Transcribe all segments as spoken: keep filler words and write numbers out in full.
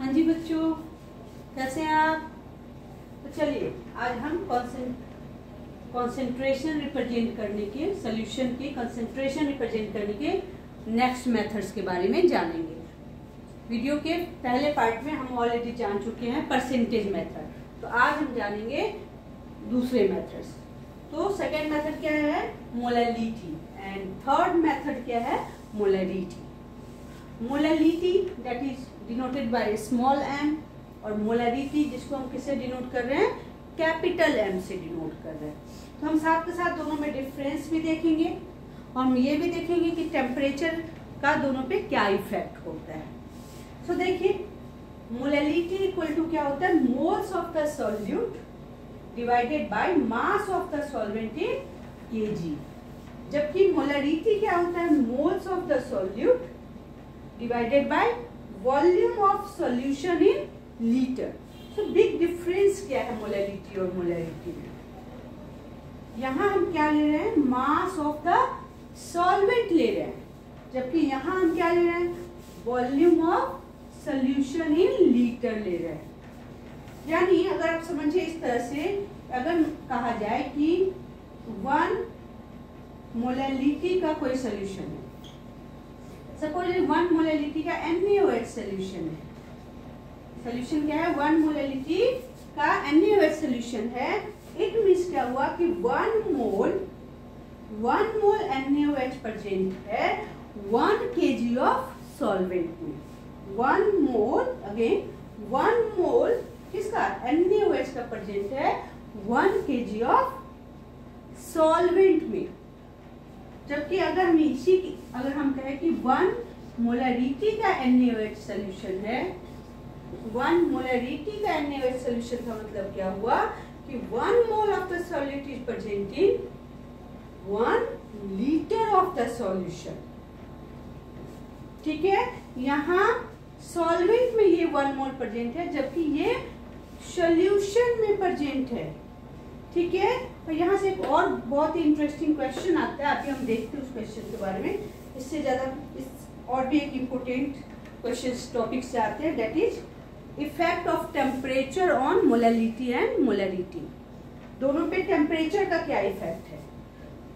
हाँ जी बच्चों, कैसे हैं आप? तो चलिए आज हम कंसेंट्रेशन रिप्रेजेंट करने के सॉल्यूशन के कंसेंट्रेशन रिप्रेजेंट करने के नेक्स्ट मेथड्स के बारे में जानेंगे। वीडियो के पहले पार्ट में हम ऑलरेडी जान चुके हैं परसेंटेज मेथड, तो आज हम जानेंगे दूसरे मेथड्स। तो सेकेंड मेथड क्या है? मोलालिटी। एंड थर्ड मेथड क्या है? Molarity. Molality that is denoted by small M, और मोलारिटी जिसको हम किससे डिनोट कर रहे हैं? कैपिटल एम से डिनोट कर रहे हैं। तो हम साथ के साथ दोनों में डिफरेंस भी देखेंगे और हम ये भी देखेंगे कि टेम्परेचर का दोनों पे क्या इफेक्ट होता है। तो देखिए मोलालिटी इक्वल टू क्या होता है? Moles of the solute divided by mass of the solvent in KG. जबकि मोलारिटी क्या होता है? Moles of the solute divided by volume of solution in litre. तो बिग डिफरेंस क्या है मोलालिटी और मोलारिटी में? यहाँ हम क्या ले रहे हैं? मास ऑफ द सॉल्वेंट ले रहे हैं, जबकि यहाँ हम क्या ले रहे हैं? Volume of solution in litre ले रहे हैं। यानी अगर आप समझे इस तरह से, अगर कहा जाए कि वन मोलालिटी का कोई सॉल्यूशन है, सपोज वन मोलालिटी का N A O H solution है। सॉल्यूशन क्या है? वन मोलालिटी का N A O H solution है। इट मींस क्या हुआ कि one mole one mole N A O H present है वन केजी ऑफ सॉल्वेंट में। One mole again one mole किसका? एन ए ओ एच का present है वन केजी ऑफ सॉल्वेंट में। जबकि अगर हम इसी अगर हम कहें कि वन मोलारिटी का N A O H solution है, वन मोलारिटी का N A O H solution का मतलब क्या हुआ कि one mole of the solute is present in one litre of the solution. ठीक है, यहाँ सॉल्वेंट में ये वन मोल प्रेजेंट है, जबकि ये सॉल्यूशन में प्रेजेंट है। ठीक है, और यहाँ से एक और बहुत ही इंटरेस्टिंग क्वेश्चन आता है, अभी हम देखते हैं उस क्वेश्चन के बारे में। इससे ज्यादा इस और भी एक इम्पोर्टेंट क्वेश्चन टॉपिक से आते हैं, that is effect of temperature on molality and molarity. दोनों पे टेम्परेचर का क्या इफेक्ट है?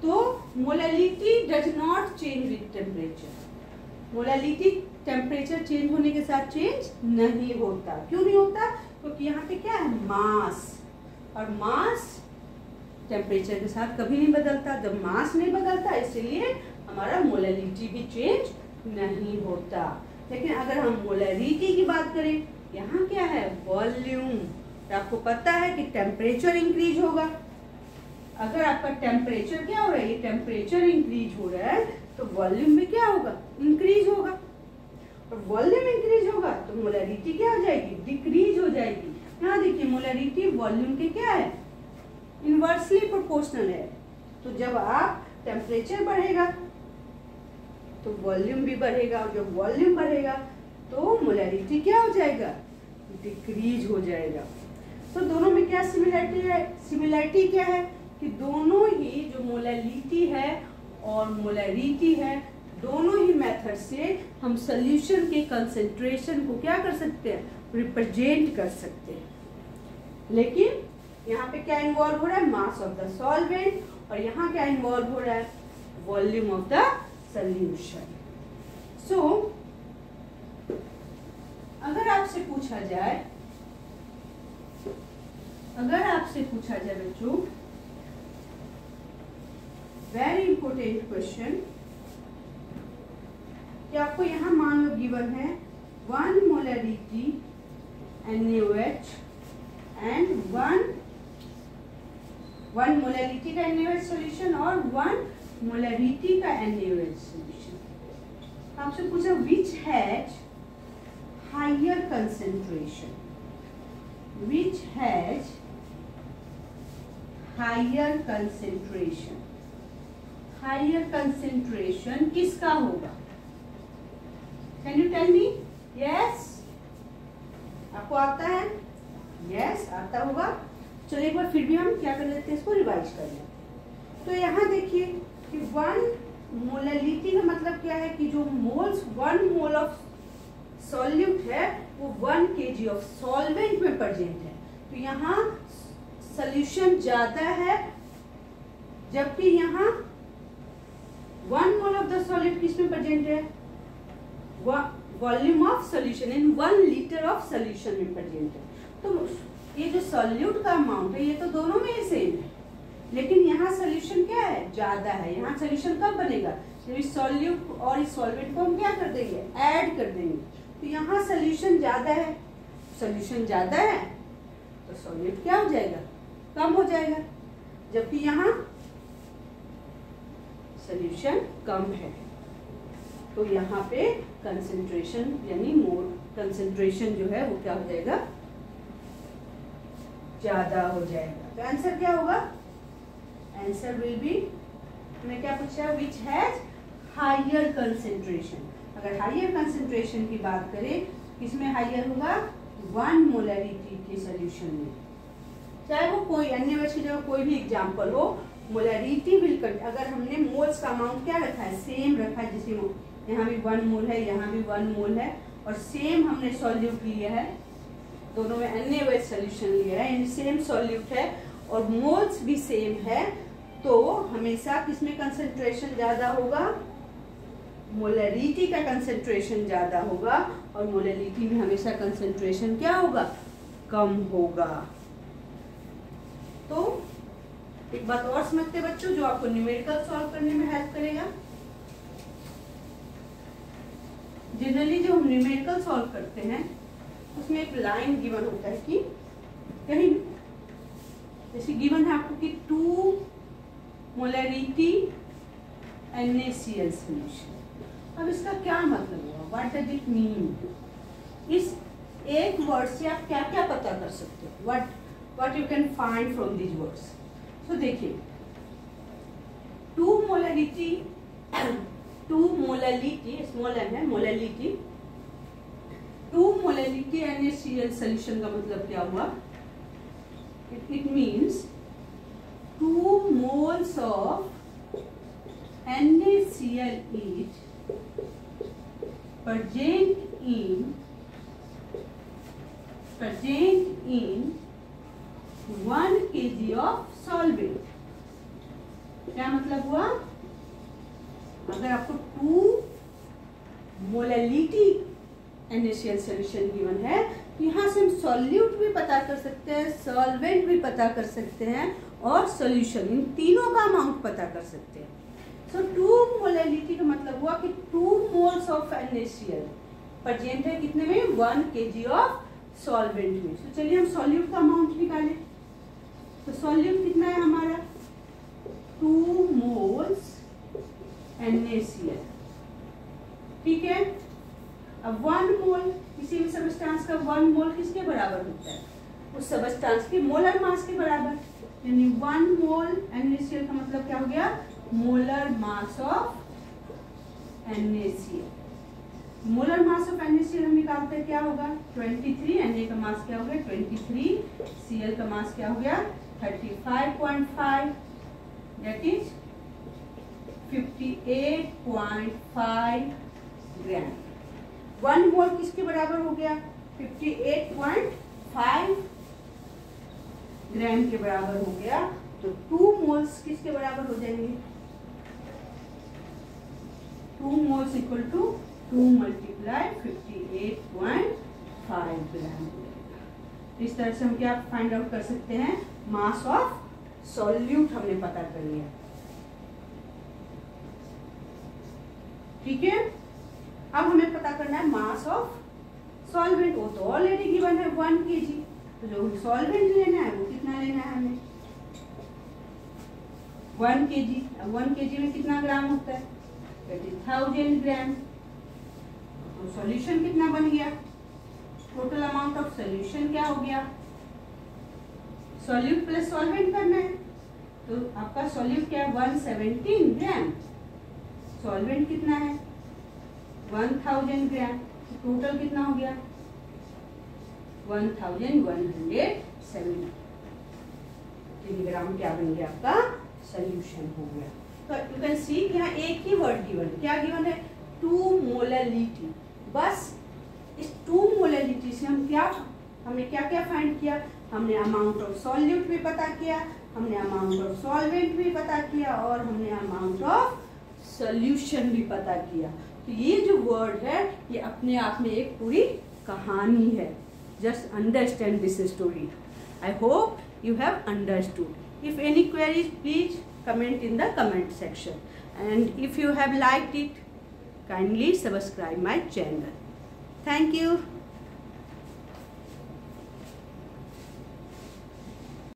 तो molality does not change with temperature. Molality temperature change होने के साथ चेंज नहीं होता। क्यों नहीं होता? क्योंकि यहाँ पे क्या है? मास, और मास टेम्परेचर के साथ कभी नहीं बदलता। जब मास नहीं बदलता, इसलिए हमारा मोलालिटी भी चेंज नहीं होता। लेकिन अगर हम मोलारिटी की बात करें, यहाँ क्या है? वॉल्यूम। तो आपको पता है कि टेम्परेचर इंक्रीज होगा। अगर आपका टेम्परेचर क्या हो रहा है? ये टेम्परेचर इंक्रीज हो रहा है, तो वॉल्यूम भी क्या होगा? इंक्रीज होगा। और वॉल्यूम इंक्रीज होगा तो मोलारिटी क्या हो जाएगी? डिक्रीज हो जाएगी। यहाँ देखिए मोलारिटी वॉल्यूम के क्या है? इनवर्सली प्रोपोर्शनल है। तो जब आप टेम्परेचर बढ़ेगा तो वॉल्यूम भी बढ़ेगा, और जब वॉल्यूम बढ़ेगा तो मोलारिटी क्या हो जाएगा? डिक्रीज हो जाएगा। तो दोनों में क्या सिमिलरिटी है? सिमिलरिटी क्या है कि दोनों ही जो मोलालिटी है और मोलारिटी है, दोनों ही मेथड से हम सॉल्यूशन के कंसेंट्रेशन को क्या कर सकते हैं? रिप्रेजेंट कर सकते हैं। लेकिन यहाँ पे क्या इन्वॉल्व हो रहा है? मास ऑफ द सॉल्वेंट, और यहाँ क्या इन्वॉल्व हो रहा है? Volume of the solution. So अगर आपसे पूछा जाए अगर आपसे पूछा जाए बच्चों, वेरी इंपॉर्टेंट क्वेश्चन, कि आपको यहाँ मान लो गिवन है one molarity N A O H and one one molarity का N A O H solution और वन मोलारिटी का N A O H solution. आपसे पूछा which has higher concentration, which has higher concentration higher concentration किसका होगा? Can you tell me? Yes, आपको आता है? यस, yes, आता होगा। चलिए एक बार फिर भी हम क्या कर लेते हैं? इसको रिवाइज कर लेते हैं। तो यहाँ देखिए कि वन मोलालिटी का मतलब क्या है कि जो moles one mole of solute है वो वन केजी ऑफ सॉल्वेंट में प्रेजेंट है तो यहाँ सॉल्यूशन जाता है, जबकि यहाँ one mole of the solid किस में प्रेजेंट है, volume of solution in one litre of solution में प्रेजेंट है। तो ये जो सॉल्यूट का अमाउंट है ये तो दोनों में ही सेम है, लेकिन यहाँ सॉल्यूशन क्या है, ज्यादा है। यहाँ सॉल्यूशन कब बनेगा, इस सॉल्यूट और इस सॉल्वेंट को हम क्या कर देंगे, ऐड कर देंगे। तो यहाँ सॉल्यूशन ज्यादा है, सॉल्यूशन ज्यादा है तो सॉल्यूट क्या हो जाएगा, कम हो जाएगा, जबकि यहाँ सॉल्यूशन कम है। तो यहाँ पे कंसेंट्रेशन यानी मोर कंसेंट्रेशन जो है वो क्या हो जाएगा, ज्यादा हो जाएगा। तो आंसर क्या होगा, आंसर विल बी, हमने क्या पूछा, विच हैज हायर कंसेंट्रेशन। अगर हायर कंसेंट्रेशन की बात करें किसमें हायर होगा, वन मोलैरिटी के सॉल्यूशन में, चाहे वो कोई अन्य वर्ष की जगह कोई भी एग्जांपल हो, मोलैरिटी विल। अगर हमने मोल्स का अमाउंट क्या रखा है, सेम रखा है, जैसे यहाँ भी वन मोल है यहाँ भी वन मोल है और सेम हमने सॉल्यूट लिया है, दोनों में अन्य वेज सोल्यूशन लिया है, सेम सॉल्यूट है और मोल्स भी सेम है, तो हमेशा किसमें कंसेंट्रेशन ज्यादा होगा, मोलैरिटी का कंसेंट्रेशन ज्यादा होगा और मोलैरिटी में हमेशा कंसेंट्रेशन क्या होगा, कम होगा। तो एक बात और समझते बच्चों जो आपको न्यूमेरिकल सॉल्व करने में हेल्प करेगा। जनरली जो हम न्यूमेरिकल सॉल्व करते हैं उसमें एक लाइन गिवन होता है कि कहीं जैसे गिवन है आपको कि two molarity N A C L solution. अब इसका क्या मतलब हुआ, व्हाट डज इट मीन, इस एक वर्ड से आप क्या क्या पता कर सकते हो, what what you can find from this words. So देखिए two molarity, two molarity small M है, molarity two molarity N A C L solution का मतलब क्या हुआ, it means two moles of NaCl each present in present in one kg of solvent। क्या मतलब हुआ, अगर आपको two molarity NaCl solution given है तो यहाँ से हम सॉल्यूट भी पता कर सकते हैं, सॉल्वेंट भी पता कर सकते हैं और सॉल्यूशन, इन तीनों का अमाउंट पता कर सकते हैं। सो टू मोलैरिटी का मतलब हुआ कि two moles of NaCl present है कितने में, वन केजी ऑफ सॉल्वेंट में। so, चलिए हम सॉल्यूट का अमाउंट निकालें। तो so, सॉल्यूट कितना है हमारा, टू मोल्स NaCl, ठीक है। अब वन मोल किसी भी सबस्टांस का वन मोल किसके बराबर होता है, उस सबस्टांस के मोलर मास के बराबर, यानी वन मोल NaCl का मतलब क्या हो गया, molar mass of NaCl। Molar mass of NaCl हम निकालते क्या होगा, तेईस, Na का मास क्या हो गया तेईस, Cl का मास क्या हो गया पैंतीस पॉइंट पाँच, दैट इज अट्ठावन पॉइंट पाँच ग्राम। वन मोल किसके बराबर हो गया, अट्ठावन पॉइंट पाँच ग्राम के बराबर हो गया। तो टू मोल्स किसके बराबर हो जाएंगे, two moles equal to two multiply अट्ठावन पॉइंट पाँच ग्राम। इस तरह से हम क्या फाइंड आउट कर सकते हैं, मास ऑफ सॉल्यूट हमने पता कर लिया, ठीक है। अब हमें पता करना है मास ऑफ सॉल्वेंट, वो तो ऑलरेडी गिवन है वन केजी, तो जो सॉल्वेंट लेना है वो कितना लेना है हमें, वन केजी। अब वन केजी में कितना ग्राम होता है, थाउजेंड ग्राम। तो सॉल्यूशन कितना बन गया, टोटल अमाउंट ऑफ सॉल्यूशन क्या हो गया, सॉल्यूट प्लस सॉल्वेंट करना है, तो आपका सॉल्यूट क्या है वन सेवनटीन ग्राम, सॉल्वेंट कितना है वन थाउजेंड ग्राम, टोटल कितना हो गया one thousand one hundred seventy gram क्या बन गया, आपका सॉल्यूशन हो गया। तो यू कैन सी यहाँ एक ही वर्ड गिवन, क्या गिवन है, टू मोलैरिटी। बस इस टू मोलैरिटी से हम क्या हमने क्या क्या फाइंड किया, हमने अमाउंट ऑफ सॉल्यूट भी पता किया, हमने अमाउंट ऑफ सॉल्वेंट भी पता किया और हमने अमाउंट ऑफ सॉल्यूशन भी पता किया। तो ये जो वर्ड है ये अपने आप में एक पूरी कहानी है। Just understand this story. I hope you have understood. If any queries please comment in the comment section and if you have liked it kindly subscribe my channel. Thank you.